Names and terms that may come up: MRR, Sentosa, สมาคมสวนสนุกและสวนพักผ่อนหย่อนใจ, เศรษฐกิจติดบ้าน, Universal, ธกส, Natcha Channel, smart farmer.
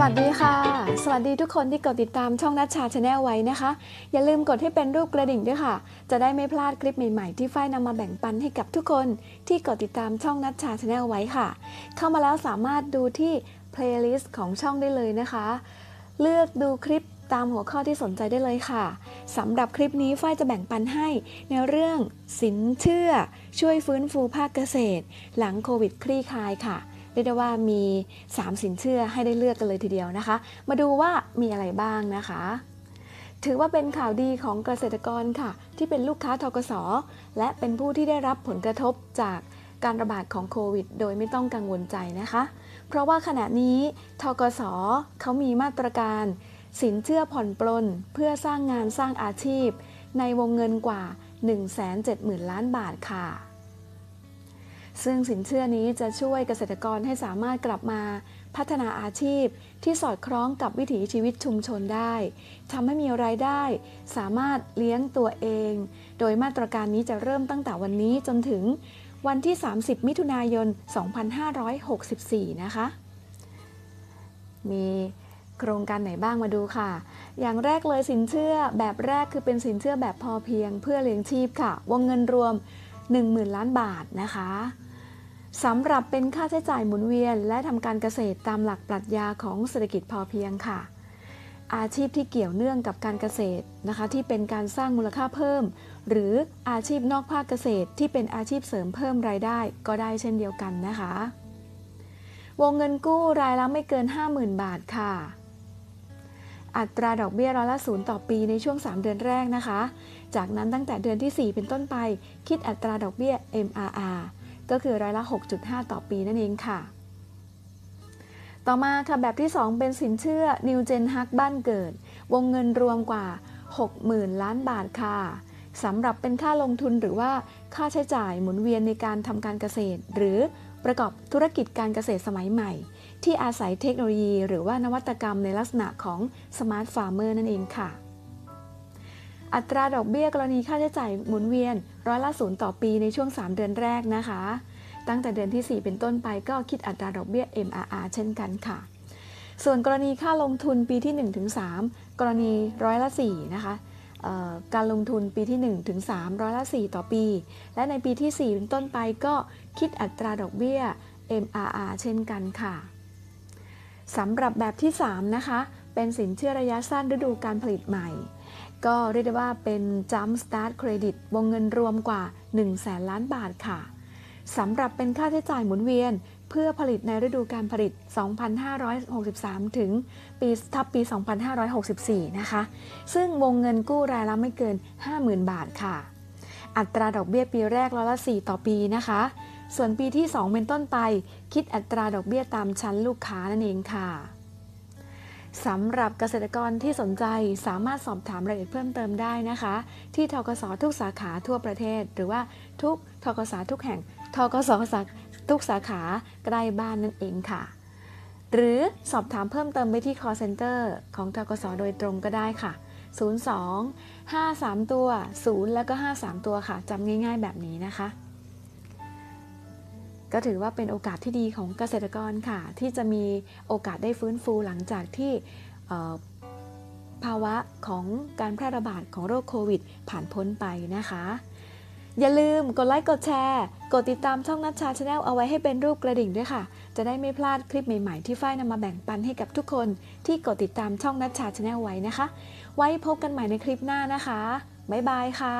สวัสดีค่ะสวัสดีทุกคนที่กดติดตามช่องนัชชาชาแนลไว้นะคะอย่าลืมกดให้เป็นรูปกระดิ่งด้วยค่ะจะได้ไม่พลาดคลิปใหม่ๆที่ฝ้ายนำมาแบ่งปันให้กับทุกคนที่กดติดตามช่องนัชชาชาแนลไว้ค่ะเข้ามาแล้วสามารถดูที่เพลย์ลิสต์ของช่องได้เลยนะคะเลือกดูคลิปตามหัวข้อที่สนใจได้เลยค่ะสำหรับคลิปนี้ฝ้ายจะแบ่งปันให้ในเรื่องสินเชื่อช่วยฟื้นฟูภาคเกษตรหลังโควิดคลี่คลายค่ะเรียกได้ว่ามี3สินเชื่อให้ได้เลือกกันเลยทีเดียวนะคะมาดูว่ามีอะไรบ้างนะคะถือว่าเป็นข่าวดีของเกษตรกรค่ะที่เป็นลูกค้าธกส.และเป็นผู้ที่ได้รับผลกระทบจากการระบาดของโควิดโดยไม่ต้องกังวลใจนะคะเพราะว่าขณะนี้ธกส.เขามีมาตรการสินเชื่อผ่อนปลนเพื่อสร้างงานสร้างอาชีพในวงเงินกว่า 170,000 ล้านบาทค่ะซึ่งสินเชื่อนี้จะช่วยเกษตรกรให้สามารถกลับมาพัฒนาอาชีพที่สอดคล้องกับวิถีชีวิตชุมชนได้ทำให้มีรายได้สามารถเลี้ยงตัวเองโดยมาตรการนี้จะเริ่มตั้งแต่วันนี้จนถึงวันที่30มิถุนายน2564นะคะมีโครงการไหนบ้างมาดูค่ะอย่างแรกเลยสินเชื่อแบบแรกคือเป็นสินเชื่อแบบพอเพียงเพื่อเลี้ยงชีพค่ะวงเงินรวม 10,000 ล้านบาทนะคะสำหรับเป็นค่าใช้จ่ายหมุนเวียนและทำการเกษตรตามหลักปรัชญาของเศรษฐกิจพอเพียงค่ะอาชีพที่เกี่ยวเนื่องกับการเกษตรนะคะที่เป็นการสร้างมูลค่าเพิ่มหรืออาชีพนอกภาคเกษตรที่เป็นอาชีพเสริมเพิ่มรายได้ก็ได้เช่นเดียวกันนะคะวงเงินกู้รายละไม่เกิน 50,000 บาทค่ะอัตราดอกเบี้ยร้อยละ 0 ต่อปีในช่วง3เดือนแรกนะคะจากนั้นตั้งแต่เดือนที่4เป็นต้นไปคิดอัตราดอกเบี้ย MRR ก็คือร้อยละ 6.5 ต่อปีนั่นเองค่ะต่อมาค่ะแบบที่2เป็นสินเชื่อ New Gen Hug บ้านเกิดวงเงินรวมกว่า 60,000 ล้านบาทค่ะสำหรับเป็นค่าลงทุนหรือว่าค่าใช้จ่ายหมุนเวียนในการทำการเกษตรหรือประกอบธุรกิจการเกษตรสมัยใหม่ที่อาศัยเทคโนโลยีหรือว่านวัตกรรมในลักษณะของ smart farmer นั่นเองค่ะอัตราดอกเบี้ยกรณีค่าใช้จ่ายหมุนเวียนร้อยละ 0 ต่อปีในช่วง3เดือนแรกนะคะตั้งแต่เดือนที่4เป็นต้นไปก็คิดอัตราดอกเบี้ย MRR เช่นกันค่ะส่วนกรณีค่าลงทุนปีที่ 1-3 กรณีร้อยละ 4 นะคะการลงทุนปีที่ 1-3 ร้อยละ 4 ต่อปีและในปีที่4เป็นต้นไปก็คิดอัตราดอกเบี้ย MRR เช่นกันค่ะสำหรับแบบที่3นะคะเป็นสินเชื่อระยะสั้นฤดูการผลิตใหม่ก็เรียกได้ว่าเป็น Jump Start Credit วงเงินรวมกว่า 100,000 ล้านบาทค่ะสำหรับเป็นค่าใช้จ่ายหมุนเวียนเพื่อผลิตในฤดูการผลิต 2563 ถึงปี 2564 นะคะซึ่งวงเงินกู้รายละไม่เกิน 50,000 บาทค่ะอัตราดอกเบี้ยปีแรกร้อยละ 4 ต่อปีนะคะส่วนปีที่2เป็นต้นไปคิดอัตราดอกเบี้ยตามชั้นลูกค้านั่นเองค่ะสำหรับเกษตรกรที่สนใจสามารถสอบถามรายละเอียดเพิ่มเติมได้นะคะที่ธกส.ทุกสาขาทั่วประเทศหรือว่าทุกธกส.ทุกแห่งธกส.ทุกสาขาใกล้บ้านนั่นเองค่ะหรือสอบถามเพิ่มเติมไปที่ call center ของธกส.โดยตรงก็ได้ค่ะ02 53ตัว0แล้วก็53ตัวค่ะจำง่ายๆแบบนี้นะคะก็ถือว่าเป็นโอกาสที่ดีของเกษตรกรค่ะที่จะมีโอกาสได้ฟื้นฟูหลังจากที่ภาวะของการแพร่ระบาดของโรคโควิดผ่านพ้นไปนะคะอย่าลืมกดไลค์กดแชร์กดติดตามช่องนัชชาชาแนลเอาไว้ให้เป็นรูปกระดิ่งด้วยค่ะจะได้ไม่พลาดคลิปใหม่ๆที่ฝ้ายนำมาแบ่งปันให้กับทุกคนที่กดติดตามช่องนัชชาชาแนลไว้นะคะไว้พบกันใหม่ในคลิปหน้านะคะบ๊ายบายค่ะ